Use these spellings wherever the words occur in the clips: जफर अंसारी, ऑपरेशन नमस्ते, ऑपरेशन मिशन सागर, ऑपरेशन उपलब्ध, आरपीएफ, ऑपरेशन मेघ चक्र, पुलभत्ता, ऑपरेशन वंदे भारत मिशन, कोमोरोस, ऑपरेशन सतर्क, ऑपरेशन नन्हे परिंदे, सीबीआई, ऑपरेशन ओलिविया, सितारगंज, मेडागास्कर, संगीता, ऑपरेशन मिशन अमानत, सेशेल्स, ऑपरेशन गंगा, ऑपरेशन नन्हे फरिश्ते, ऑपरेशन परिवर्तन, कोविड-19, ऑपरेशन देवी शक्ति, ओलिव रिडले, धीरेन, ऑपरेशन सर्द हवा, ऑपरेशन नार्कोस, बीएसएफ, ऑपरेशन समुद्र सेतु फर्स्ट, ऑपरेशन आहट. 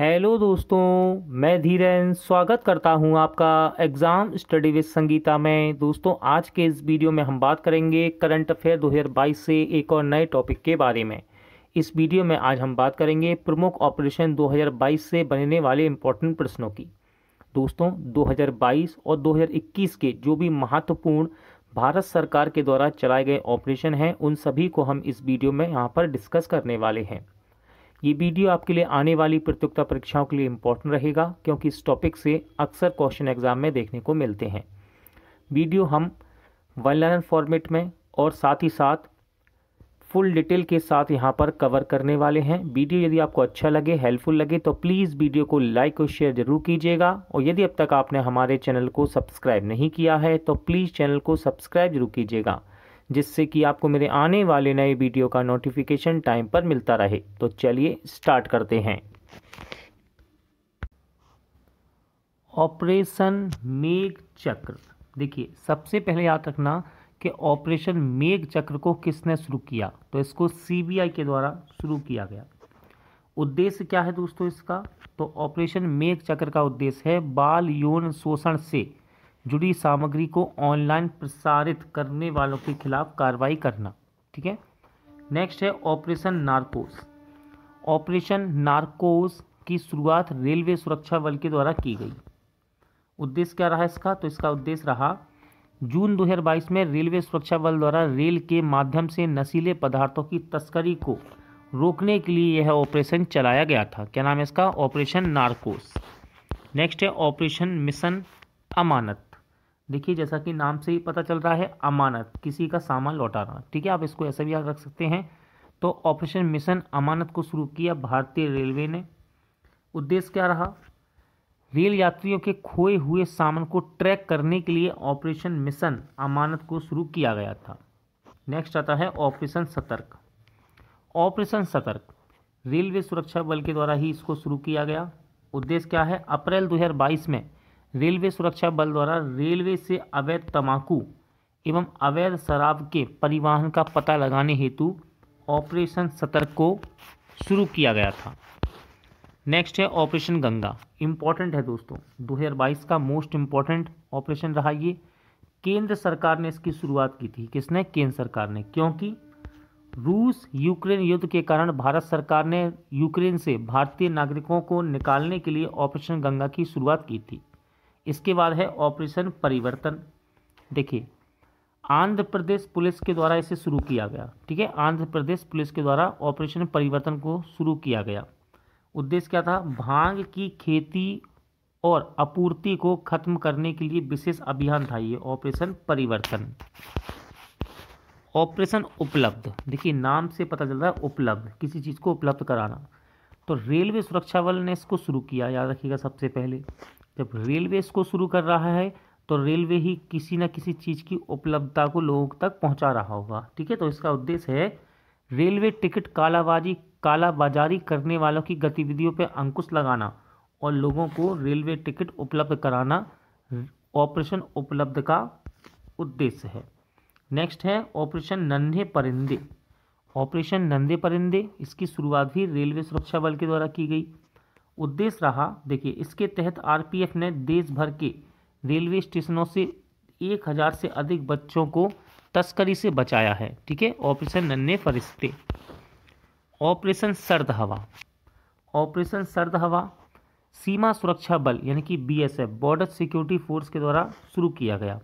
Hello दोस्तों, मैं धीरेन स्वागत करता हूं आपका एग्ज़ाम स्टडी विद संगीता में। दोस्तों, आज के इस वीडियो में हम बात करेंगे करंट अफेयर 2022 से एक और नए टॉपिक के बारे में। इस वीडियो में आज हम बात करेंगे प्रमुख ऑपरेशन 2022 से बनने वाले इम्पोर्टेंट प्रश्नों की। दोस्तों, 2022 और 2021 के जो भी महत्वपूर्ण भारत सरकार के द्वारा चलाए गए ऑपरेशन हैं, उन सभी को हम इस वीडियो में यहाँ पर डिस्कस करने वाले हैं। ये वीडियो आपके लिए आने वाली प्रतियोगिता परीक्षाओं के लिए इम्पोर्टेंट रहेगा, क्योंकि इस टॉपिक से अक्सर क्वेश्चन एग्जाम में देखने को मिलते हैं। वीडियो हम वन लाइनर फॉर्मेट में और साथ ही साथ फुल डिटेल के साथ यहाँ पर कवर करने वाले हैं। वीडियो यदि आपको अच्छा लगे, हेल्पफुल लगे, तो प्लीज़ वीडियो को लाइक और शेयर ज़रूर कीजिएगा। और यदि अब तक आपने हमारे चैनल को सब्सक्राइब नहीं किया है तो प्लीज़ चैनल को सब्सक्राइब ज़रूर कीजिएगा, जिससे कि आपको मेरे आने वाले नए वीडियो का नोटिफिकेशन टाइम पर मिलता रहे। तो चलिए स्टार्ट करते हैं। ऑपरेशन मेघ चक्र। देखिए, सबसे पहले याद रखना कि ऑपरेशन मेघ चक्र को किसने शुरू किया, तो इसको सीबीआई के द्वारा शुरू किया गया। उद्देश्य क्या है दोस्तों इसका, तो ऑपरेशन मेघ चक्र का उद्देश्य है बाल यौन शोषण से जुड़ी सामग्री को ऑनलाइन प्रसारित करने वालों के खिलाफ कार्रवाई करना। ठीक है, नेक्स्ट है ऑपरेशन नार्कोस। ऑपरेशन नार्कोस की शुरुआत रेलवे सुरक्षा बल के द्वारा की गई। उद्देश्य क्या रहा इसका, तो इसका उद्देश्य रहा जून 2022 में रेलवे सुरक्षा बल द्वारा रेल के माध्यम से नशीले पदार्थों की तस्करी को रोकने के लिए यह ऑपरेशन चलाया गया था। क्या नाम है इसका, ऑपरेशन नार्कोस। नेक्स्ट है ऑपरेशन मिशन अमानत। देखिए, जैसा कि नाम से ही पता चल रहा है, अमानत किसी का सामान लौटाना। ठीक है, आप इसको ऐसा भी याद रख सकते हैं। तो ऑपरेशन मिशन अमानत को शुरू किया भारतीय रेलवे ने। उद्देश्य क्या रहा, रेल यात्रियों के खोए हुए सामान को ट्रैक करने के लिए ऑपरेशन मिशन अमानत को शुरू किया गया था। नेक्स्ट आता है ऑपरेशन सतर्क। ऑपरेशन सतर्क रेलवे सुरक्षा बल के द्वारा ही इसको शुरू किया गया। उद्देश्य क्या है, अप्रैल 2022 में रेलवे सुरक्षा बल द्वारा रेलवे से अवैध तंबाकू एवं अवैध शराब के परिवहन का पता लगाने हेतु ऑपरेशन सतर्क को शुरू किया गया था। नेक्स्ट है ऑपरेशन गंगा। इम्पॉर्टेंट है दोस्तों, 2022 का मोस्ट इम्पॉर्टेंट ऑपरेशन रहा ये। केंद्र सरकार ने इसकी शुरुआत की थी। किसने, केंद्र सरकार ने, क्योंकि रूस यूक्रेन युद्ध के कारण भारत सरकार ने यूक्रेन से भारतीय नागरिकों को निकालने के लिए ऑपरेशन गंगा की शुरुआत की थी। इसके बाद है ऑपरेशन परिवर्तन। देखिए, आंध्र प्रदेश पुलिस के द्वारा इसे शुरू किया गया। ठीक है, आंध्र प्रदेश पुलिस के द्वारा ऑपरेशन परिवर्तन को शुरू किया गया। उद्देश्य क्या था, भांग की खेती और आपूर्ति को खत्म करने के लिए विशेष अभियान था ये ऑपरेशन परिवर्तन। ऑपरेशन उपलब्ध। देखिए, नाम से पता चल रहा है, उपलब्ध किसी चीज़ को उपलब्ध कराना। तो रेलवे सुरक्षा बल ने इसको शुरू किया। याद रखिएगा, सबसे पहले जब रेलवे इसको शुरू कर रहा है तो रेलवे ही किसी न किसी चीज़ की उपलब्धता को लोगों तक पहुंचा रहा होगा। ठीक है, तो इसका उद्देश्य है रेलवे टिकट कालाबाजारी करने वालों की गतिविधियों पर अंकुश लगाना और लोगों को रेलवे टिकट उपलब्ध कराना ऑपरेशन उपलब्ध का उद्देश्य है। नेक्स्ट है ऑपरेशन नन्हे परिंदे। ऑपरेशन नन्हे परिंदे, इसकी शुरुआत भी रेलवे सुरक्षा बल के द्वारा की गई। उद्देश्य रहा, देखिए, इसके तहत आरपीएफ ने देश भर के रेलवे स्टेशनों से 1000 से अधिक बच्चों को तस्करी से बचाया है। ठीक है, ऑपरेशन नन्हे फरिश्ते। ऑपरेशन सर्द हवा। ऑपरेशन सर्द हवा सीमा सुरक्षा बल यानी कि बीएसएफ बॉर्डर सिक्योरिटी फोर्स के द्वारा शुरू किया गया।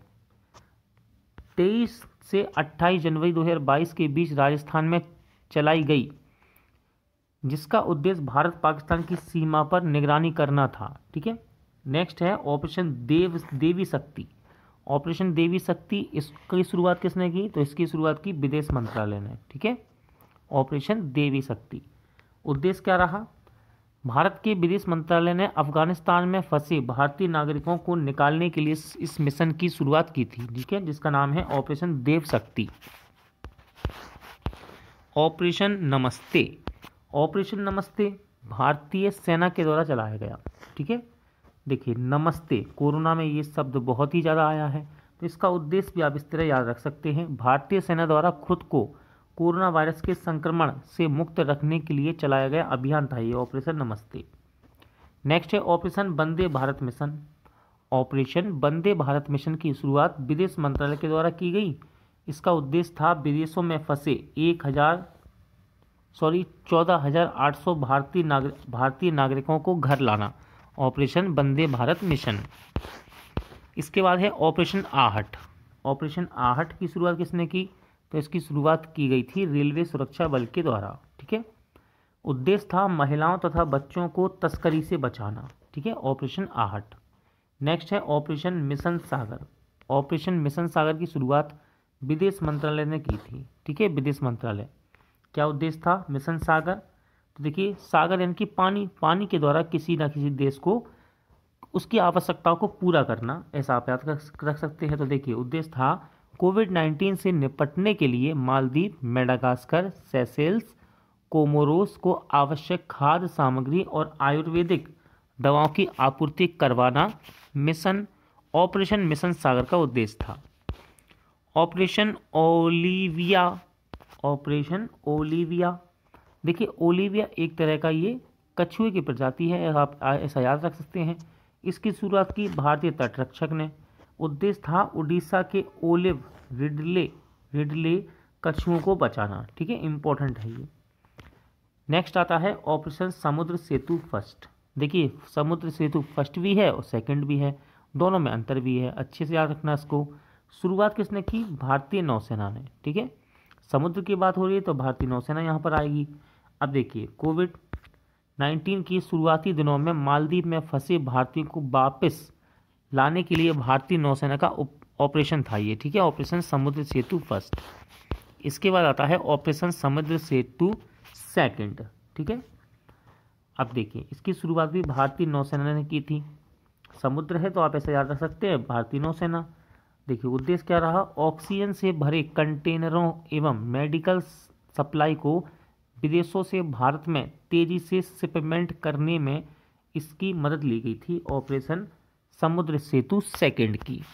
23 से 28 जनवरी 2022 के बीच राजस्थान में चलाई गई, जिसका उद्देश्य भारत पाकिस्तान की सीमा पर निगरानी करना था। ठीक है, नेक्स्ट है ऑपरेशन देवी शक्ति। ऑपरेशन देवी शक्ति, इसकी शुरुआत किसने की, तो इसकी शुरुआत की विदेश मंत्रालय ने। ठीक है, ऑपरेशन देवी शक्ति। उद्देश्य क्या रहा, भारत के विदेश मंत्रालय ने अफगानिस्तान में फंसे भारतीय नागरिकों को निकालने के लिए इस मिशन की शुरुआत की थी। ठीक है, जिसका नाम है ऑपरेशन देव शक्ति। ऑपरेशन नमस्ते। ऑपरेशन नमस्ते भारतीय सेना के द्वारा चलाया गया। ठीक है, देखिए, नमस्ते, कोरोना में ये शब्द बहुत ही ज़्यादा आया है, तो इसका उद्देश्य भी आप इस तरह याद रख सकते हैं। भारतीय सेना द्वारा खुद को कोरोना वायरस के संक्रमण से मुक्त रखने के लिए चलाया गया अभियान था ये ऑपरेशन नमस्ते। नेक्स्ट है ऑपरेशन वंदे भारत मिशन। ऑपरेशन वंदे भारत मिशन की शुरुआत विदेश मंत्रालय के द्वारा की गई। इसका उद्देश्य था विदेशों में फंसे 14,800 भारतीय नागरिकों को घर लाना। ऑपरेशन वंदे भारत मिशन। इसके बाद है ऑपरेशन आहट। ऑपरेशन आहट की शुरुआत किसने की, तो इसकी शुरुआत की गई थी रेलवे सुरक्षा बल के द्वारा। ठीक है, उद्देश्य था महिलाओं तथा बच्चों को तस्करी से बचाना। ठीक है, ऑपरेशन आहट। नेक्स्ट है ऑपरेशन मिशन सागर। ऑपरेशन मिशन सागर की शुरुआत विदेश मंत्रालय ने की थी। ठीक है, विदेश मंत्रालय। क्या उद्देश्य था मिशन सागर, तो देखिए सागर यानी कि पानी के द्वारा किसी ना किसी देश को उसकी आवश्यकताओं को पूरा करना, ऐसा आप याद रख सकते हैं। तो देखिए उद्देश्य था कोविड-19 से निपटने के लिए मालदीव, मेडागास्कर, सेशेल्स, कोमोरोस को आवश्यक खाद्य सामग्री और आयुर्वेदिक दवाओं की आपूर्ति करवाना मिशन ऑपरेशन मिशन सागर का उद्देश्य था। ऑपरेशन ओलिविया। ऑपरेशन ओलिविया, देखिए ओलिविया एक तरह का ये कछुए की प्रजाति है, आप ऐसा याद रख सकते हैं। इसकी शुरुआत की भारतीय तटरक्षक ने। उद्देश्य था उड़ीसा के ओलिव रिडले कछुओं को बचाना। ठीक है, इम्पोर्टेंट है ये। नेक्स्ट आता है ऑपरेशन समुद्र सेतु फर्स्ट। देखिए समुद्र सेतु फर्स्ट भी है और सेकंड भी है, दोनों में अंतर भी है, अच्छे से याद रखना इसको। शुरुआत किसने की, भारतीय नौसेना ने। ठीक है, समुद्र की बात हो रही है तो भारतीय नौसेना यहाँ पर आएगी। अब देखिए कोविड-19 की शुरुआती दिनों में मालदीव में फंसे भारतीयों को वापस लाने के लिए भारतीय नौसेना का ऑपरेशन था ये। ठीक है, ऑपरेशन समुद्र सेतु फर्स्ट। इसके बाद आता है ऑपरेशन समुद्र सेतु सेकंड। ठीक है, अब देखिए इसकी शुरुआत भी भारतीय नौसेना ने की थी। समुद्र है तो आप ऐसे याद रख सकते हैं, भारतीय नौसेना। देखिए उद्देश्य क्या रहा, ऑक्सीजन से भरे कंटेनरों एवं मेडिकल सप्लाई को विदेशों से भारत में तेज़ी से शिपमेंट करने में इसकी मदद ली गई थी। ऑपरेशन समुद्र सेतु सेकंड की।